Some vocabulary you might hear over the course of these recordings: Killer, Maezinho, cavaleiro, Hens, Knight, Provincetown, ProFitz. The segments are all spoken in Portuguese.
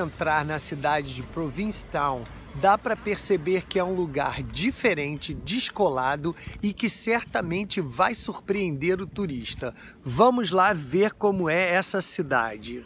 entrar na cidade de Provincetown, dá para perceber que é um lugar diferente, descolado e que certamente vai surpreender o turista. Vamos lá ver como é essa cidade.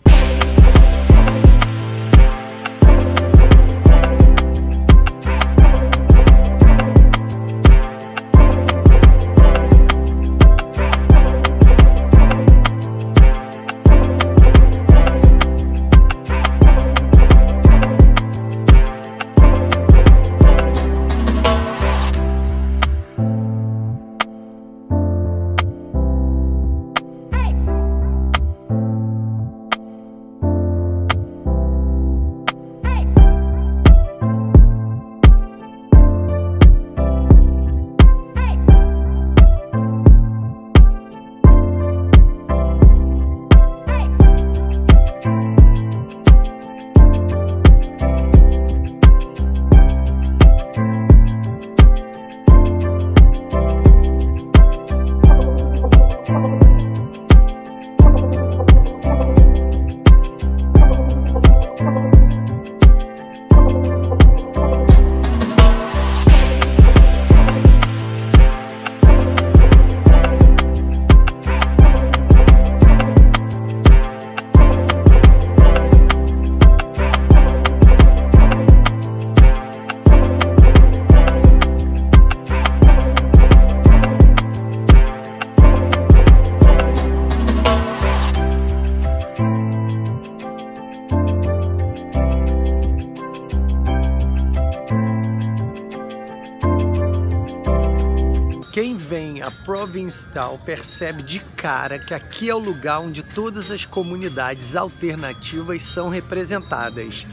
Quem vem a Provincetown percebe de cara que aqui é o lugar onde todas as comunidades alternativas são representadas.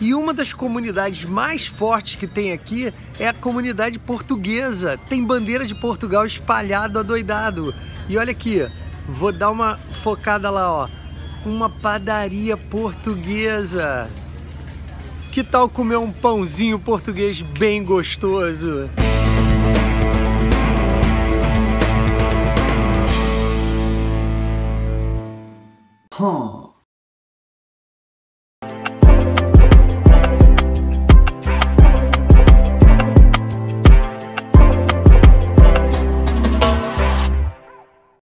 E uma das comunidades mais fortes que tem aqui é a comunidade portuguesa. Tem bandeira de Portugal espalhado, adoidado. E olha aqui, vou dar uma focada lá, ó. Uma padaria portuguesa. Que tal comer um pãozinho português bem gostoso?